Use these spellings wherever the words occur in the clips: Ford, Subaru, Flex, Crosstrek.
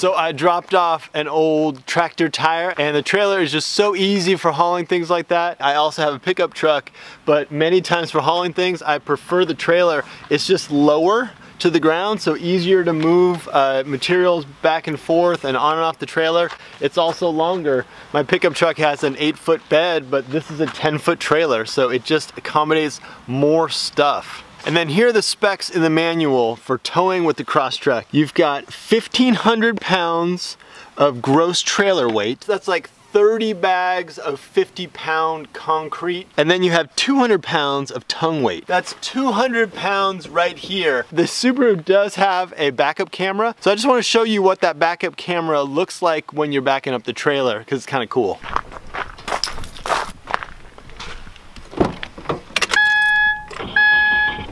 So I dropped off an old tractor tire, and the trailer is just so easy for hauling things like that. I also have a pickup truck, but many times for hauling things, I prefer the trailer. It's just lower to the ground, so easier to move materials back and forth and on and off the trailer. It's also longer. My pickup truck has an 8-foot bed, but this is a 10-foot trailer, so it just accommodates more stuff. And then here are the specs in the manual for towing with the Crosstrek. You've got 1,500 pounds of gross trailer weight. That's like 30 bags of 50-pound concrete. And then you have 200 pounds of tongue weight. That's 200 pounds right here. The Subaru does have a backup camera, so I just want to show you what that backup camera looks like when you're backing up the trailer, because it's kind of cool.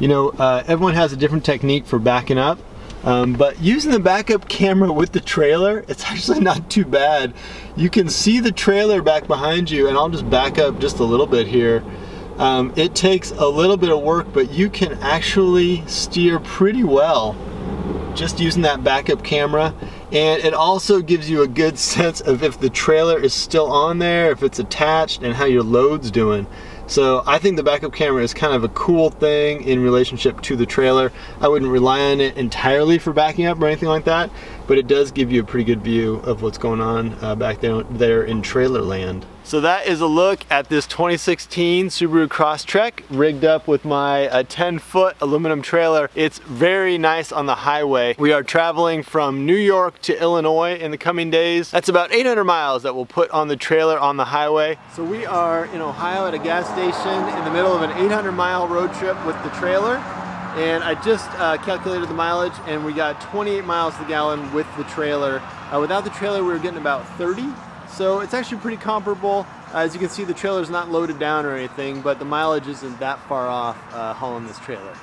You know, everyone has a different technique for backing up. But using the backup camera with the trailer, it's actually not too bad. You can see the trailer back behind you, and I'll just back up just a little bit here. It takes a little bit of work, but you can actually steer pretty well just using that backup camera. And it also gives you a good sense of if the trailer is still on there, if it's attached, and how your load's doing. So I think the backup camera is kind of a cool thing in relationship to the trailer. I wouldn't rely on it entirely for backing up or anything like that, but it does give you a pretty good view of what's going on back there in trailer land. So that is a look at this 2016 Subaru Crosstrek rigged up with my 10-foot aluminum trailer. It's very nice on the highway. We are traveling from New York to Illinois in the coming days. That's about 800 miles that we'll put on the trailer on the highway. So we are in Ohio at a gas station in the middle of an 800-mile road trip with the trailer. And I just calculated the mileage, and we got 28 miles to the gallon with the trailer. Without the trailer, we were getting about 30. So it's actually pretty comparable. As you can see, the trailer's not loaded down or anything, but the mileage isn't that far off hauling this trailer.